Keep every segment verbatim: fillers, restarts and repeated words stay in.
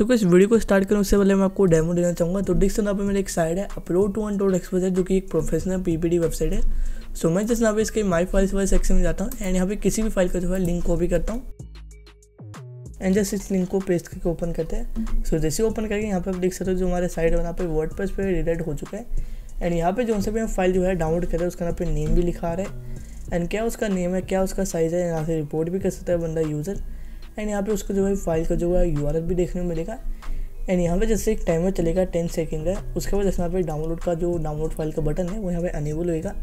सो so, इस video को start करूँ उससे पहले मैं आपको डेमो देना चाहूँगा। तो डिस्क यहाँ पे मेरी एक साइड है upload two one dot expose है, जो कि एक प्रोफेशनल पीपीडी वेबसाइट है। सो so, मैं जैसे यहाँ पे इसके माई फाइल्स वाले सेक्शन में जाता हूँ एंड यहाँ पे किसी भी फाइल का जो है लिंक कॉपी करता हूँ एंड जस्ट इस लिंक को पेस्ट करके ओपन करते हैं। सो so, जैसे ओपन करके यहाँ पे आप देख सकते हो जो हमारे साइड है यहाँ पे वर्डप्रेस पे रिडायरेक्ट हो चुका है एंड यहाँ पे जो से फाइल जो है डाउनलोड कर रहे हैं उसका यहाँ पे नेम भी लिखा रहा है एंड क्या उसका नेम है, क्या उसका साइज़ है, यहाँ से रिपोर्ट भी कर सकता है बंदा यूज़र एंड यहाँ पे उसको जो है फाइल का जो है यूआरएल भी देखने को मिलेगा एंड यहाँ पे जैसे एक टाइमर चलेगा टेन सेकेंड का, उसके बाद जैसे यहाँ पे डाउनलोड का जो डाउनलोड फाइल का बटन है वो यहाँ पे अनेबल होएगा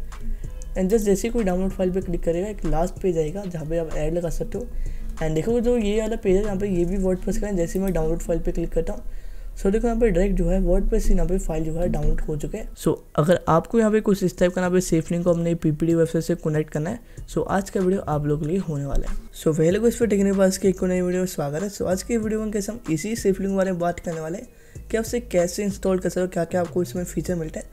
एंड जस्ट जैसे कोई डाउनलोड फाइल पे क्लिक करेगा एक लास्ट पेज आएगा जहाँ पे आप ऐड लगा सकते हो एंड देखो जो ये वाला पेज है यहाँ पे ये भी वर्डप्रेस का है। जैसे मैं डाउनलोड फाइल पे क्लिक करता हूँ सो देखो यहाँ पे डायरेक्ट जो है वर्डप्रेस यहाँ पे फाइल जो है डाउनलोड हो चुके हैं। सो अगर आपको यहाँ पे कुछ इस टाइप का यहाँ पे सेफलिंक को अपने पीपीडी वेबसाइट से कनेक्ट करना है सो आज का वीडियो आप लोगों के लिए होने वाला है। सो पहले को इस पर टेक्निक पास के एक नई वीडियो में स्वागत है। सो आज के वीडियो में कैसे हम इसी सेफलिंक के बारे में बात करने वाले हैं कि आप उसे कैसे इंस्टॉल कर सकते हो, क्या क्या आपको इसमें फीचर मिलता है।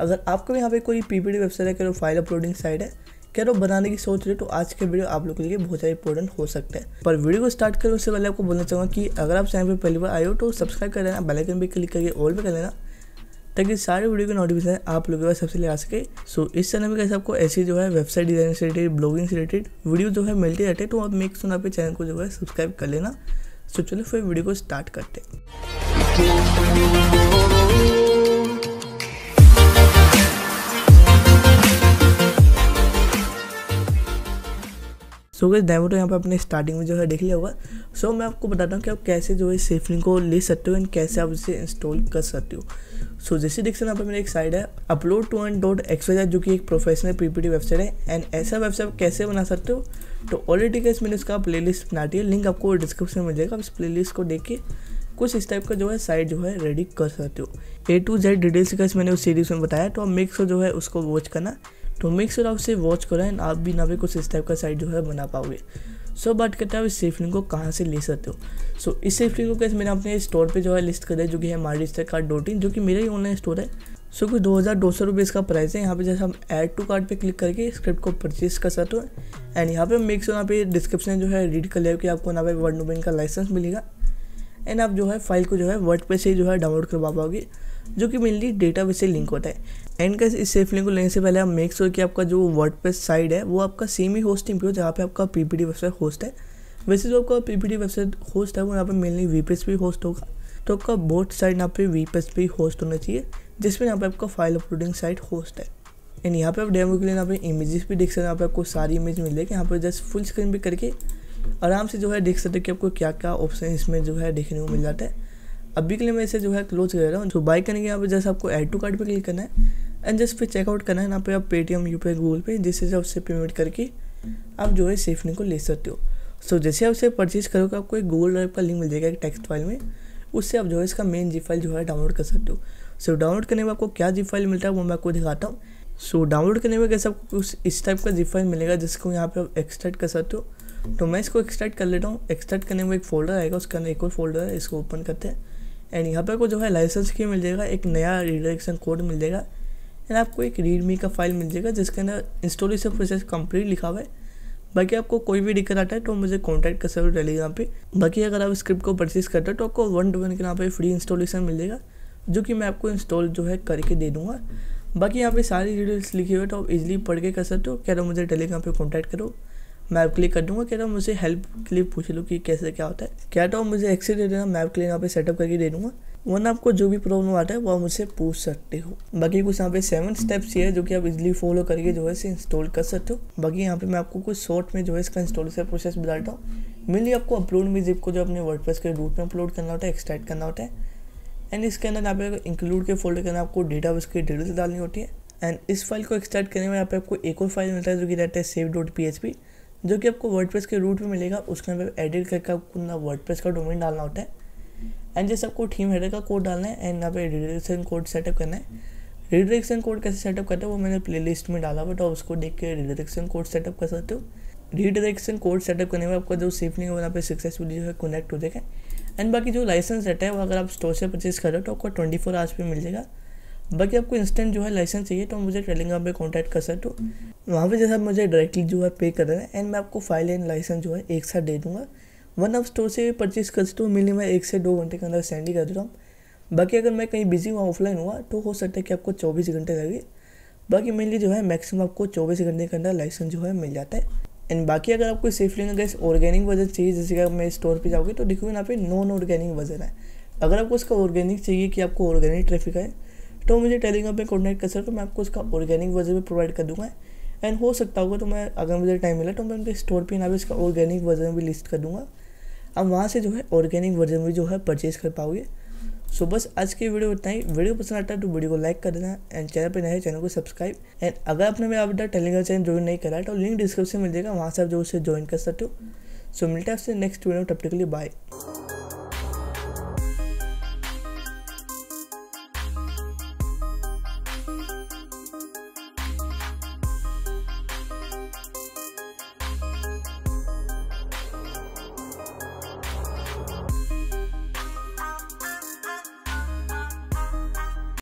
अगर आपको यहाँ पे कोई पीपीडी वेबसाइट है, कह लो फाइल अपलोडिंग साइट है, क्या तो बनाने की सोच रहे हो तो आज के वीडियो आप लोगों के लिए बहुत ज़्यादा इंपॉर्टेंट हो सकता है। पर वीडियो को स्टार्ट करें उससे पहले आपको बोलना चाहूँगा कि अगर आप चैनल पर पहली बार आए हो तो सब्सक्राइब कर लेना, बेल आइकन भी क्लिक करके ऑल पे कर लेना ताकि सारे वीडियो के नोटिफिकेशन आप लोगों के पास सबसे ले आ सके। सो इस चैनल में कैसे आपको ऐसी जो है वेबसाइट डिजाइन से रिलेटेड, ब्लॉगिंग से रिलेटेड वीडियो जो है मिलती रहती है तो आप मेक सुन आप चैनल को जो है सब्सक्राइब कर लेना। सो चलो फिर वीडियो को स्टार्ट करते हैं। सो गाइस डेमो तो यहाँ पे अपने स्टार्टिंग में जो है देख लिया होगा। सो so, मैं आपको बताता हूँ कि आप कैसे जो है सेफलिंक को ले सकते हो एंड कैसे आप इसे इंस्टॉल कर सकते हो। सो so, जैसे देख सकते यहाँ पे मेरी एक साइड है upload two one dot expose जो कि एक प्रोफेशनल पीपीडी वेबसाइट है एंड ऐसा वेबसाइट कैसे बना सकते हो तो ऑलरेडी गाइस मैंने उसका प्ले लिस्ट बना दी है, लिंक आपको डिस्क्रिप्शन में मिल जाएगा। आप इस प्ले लिस्ट को देख के कुछ इस टाइप का जो है साइट जो है रेडी कर सकते हो। ए टू जेड डिटेल्स का मैंने उस सीरीज में बताया तो आप मेक श्योर जो है उसको वॉच करना, तो मेक श्योर आप उसे वॉच करें एंड आप भी ना भी कुछ इस टाइप का साइट जो है बना पाओगे। सो so, बात करते हैं आप इस सेफलिंक को कहाँ से ले सकते हो। सो so, इस सेफलिंक को कैसे मैंने अपने स्टोर पे जो है लिस्ट करा है जो कि है my digital card dot in जो कि मेरा ही ऑनलाइन स्टोर है। सो so, कुछ दो हज़ार दो सौ रुपये इसका प्राइस है। यहाँ पे जैसे हम ऐड टू कार्ड पे क्लिक करके स्क्रिप्ट को परचेज कर सकते हो एंड यहाँ पे मेक श्योर यहाँ पे डिस्क्रिप्शन जो है रीड कर लिया कि आपको यहाँ पे वर्ड डोमेन का लाइसेंस मिलेगा एंड आप जो है फाइल को जो है वर्डप्रेस से जो है डाउनलोड करवा पाओगे जो कि मेनली डेटाबेस से लिंक होता है। एंड गाइस इस सेफलिंक को लेने से पहले आप मेक श्योर कि आपका जो वर्डप्रेस साइट है वो आपका सेम ही होस्टिंग पे हो जहाँ पे आपका पीपीडी वेबसाइट होस्ट है। वैसे जो आपका पीपीडी वेबसाइट होस्ट है वो यहाँ पे मेनली वीपीएस पे होस्ट होगा तो आपका बोथ साइट यहाँ पे वीपीएस पे होस्ट होना चाहिए जिसमें यहाँ पे आपका फाइल अपलोडिंग साइट होस्ट है। एंड यहाँ पे आप डेमो के लिए यहाँ पे इमेजेस भी देख सकते हैं, यहाँ पे आपको सारी इमेज मिल जाएगी। यहाँ पर जस्ट फुल स्क्रीन भी करके आराम से जो है देख सकते हो कि आपको क्या क्या ऑप्शन इसमें जो है देखने को मिल जाता है। अभी के लिए मैं इसे जो है क्लोज कर रहा हूँ। जो बाय करने के यहाँ पे जैसे आपको ऐड टू कार्ड पे क्लिक करना है एंड जस्ट फिर चेकआउट करना है यहाँ पे आप पेटीएम, यूपीआई, गूगल पे जिससे जो उससे पेमेंट करके आप जो है सेफलिंक को ले सकते हो। सो so, जैसे आप उसे परचेज करोगे आपको एक गूगल ड्राइव का लिंक मिल जाएगा एक टेक्स्ट फाइल में, उससे आप जो है इसका मेन जी फाइल जो है डाउनलोड कर सकते हो। सो so, डाउनलोड करने में आपको क्या जी फाइल मिलता है वो मैं आपको दिखाता हूँ। सो so, डाउनलोड करने में कैसे आपको कुछ इस टाइप का जी फाइल मिलेगा जिसको यहाँ पर आप एक्सट्रैक्ट कर सकते हो। तो मैं इसको एक्सट्रैक्ट कर लेता हूँ। एक्सट्रैक्ट करने में एक फोल्डर आएगा, उसके अंदर एक और फोल्डर है, इसको ओपन करते हैं एंड यहाँ पे आपको जो है लाइसेंस की मिल जाएगा, एक नया रिडायरेक्शन कोड मिल जाएगा एंड आपको एक रीडमी का फाइल मिल जाएगा जिसके अंदर इंस्टॉलेशन प्रोसेस कंप्लीट लिखा हुआ है। बाकी आपको कोई भी दिक्कत आता है तो मुझे कॉन्टैक्ट कर सकते हो टेलीग्राम पे। बाकी अगर आप स्क्रिप्ट को परचेज करते हो तो आपको वन टू वन के यहाँ पे फ्री इंस्टॉलेशन मिल जाएगा जो कि मैं आपको इंस्टॉल जो है करके दे दूँगा। बाकी यहाँ पे सारी डिटेल्स लिखी हुई है तो आप इजिली पढ़ के कर सकते हो। कह रहा हूँ मुझे टेलीग्राम पर कॉन्टैक्ट करो, मैं आपके लिए कर दूँगा। कह रहा हूँ मुझे हेल्प के लिए पूछ लो कि कैसे क्या होता है। कह रहा हूँ मुझे एक्सेस दे देना, मैं आपके लिए यहाँ पे सेटअप करके दे दूँगा, वरना आपको जो भी प्रॉब्लम आता है वो आप मुझसे पूछ सकते हो। बाकी कुछ यहाँ पे सेवन स्टेप्स ये है जो कि आप इजीली फॉलो करके जो है इसे इंस्टॉल कर सकते हो। बाकी यहाँ पे मैं आपको कुछ शॉर्ट में जो है इसका इंस्टॉलेशन प्रोसेस बताता हूँ। मेनली आपको अपलोड में जिप को जो अपने वर्डप्रेस के रूट में अपलोड करना होता है, एक्सट्रैक्ट करना होता है एंड इसके अंदर यहाँ पे इंक्लूड के फोल्डर के अंदर आपको डेटाबेस की डिटेल्स डालनी होती है एंड इस फाइल को एक्सट्रैक्ट करने में यहाँ पे आपको एक और फाइल मिलता है जो कि रहता है save dot P H P जो कि आपको वर्डप्रेस के रूट में मिलेगा। उसके अंदर एडिट करके आपको अपना वर्डप्रेस का डोमेन डालना होता है एंड जैसे आपको थीम हेडर का कोड डालना है एंड यहाँ पे रिडायरेक्शन कोड सेटअप करना है। रिडायरेक्शन कोड कैसे सेटअप करते हो वो मैंने प्लेलिस्ट में डाला हुआ तो आप उसको देख के रिडायरेक्शन कोड सेटअप कर सकते हो। रिडायरेक्शन कोड सेटअप करने में आपका जो सेफलिंक है वो यहाँ पे सक्सेसफुली जो है कनेक्ट हो जाएगा एंड बाकी जो लाइसेंस रहता है वो अगर आप स्टोर से परचेज कर रहे हो तो आपको ट्वेंटी फोर आवर्स पे मिल जाएगा। बाकी आपको इंस्टेंट जो है लाइसेंस चाहिए तो मुझे टेलीग्राम पे कांटेक्ट कर सकते हो, वहाँ पे जैसे आप मुझे डायरेक्टली जो है पे कर देना एंड मैं आपको फाइल एंड लाइसेंस जो है एक साथ दे दूँगा। वन आप स्टोर से परचेस कर सकते हो, मिनिमम एक से दो घंटे के अंदर सेंड ही कर देता हूँ। बाकी अगर मैं कहीं बिजी हुआ ऑफलाइन हुआ तो हो सकता है कि आपको चौबीस घंटे लगे। बाकी मेनली जो है मैक्सिमम आपको चौबीस घंटे के अंदर लाइसेंस जो है मिल जाता है। एंड बाकी अगर आपको सेफलिंक का ऑर्गेनिक वर्जन चाहिए, जैसे कि आप मैं स्टोर पे जाओगे तो देखो यहाँ पे नॉन ऑर्गेनिक वर्जन है। अगर आपको उसका ऑर्गेनिक चाहिए कि आपको ऑर्गेनिक ट्रैफिक है तो मुझे टेलीग्राम पे कॉन्टैक्ट कर सकते हो, मैं आपको उसका ऑर्गेनिक वर्जन भी प्रोवाइड कर दूँगा। एंड हो सकता होगा तो मैं अगर मुझे टाइम मिला तो मैं उनके स्टोर पर यहाँ पे इसका ऑर्गेनिक वर्जन भी लिस्ट कर दूँगा, आप वहाँ से जो है ऑर्गेनिक वर्जन भी जो है परचेज़ कर पाओगे। सो बस आज की वीडियो इतना ही। वीडियो पसंद आता है तो वीडियो को लाइक कर देना एंड चैनल पे नए चैनल को सब्सक्राइब। एंड अगर आपने मेरा अपना टेलीग्राम चैनल ज्वाइन नहीं करा है तो लिंक डिस्क्रिप्शन में मिल जाएगा, वहाँ से आप जो उसे ज्वाइन कर सकते हो। सो मिलता है आपसे नेक्स्ट वीडियो, तब तक के लिए बाय।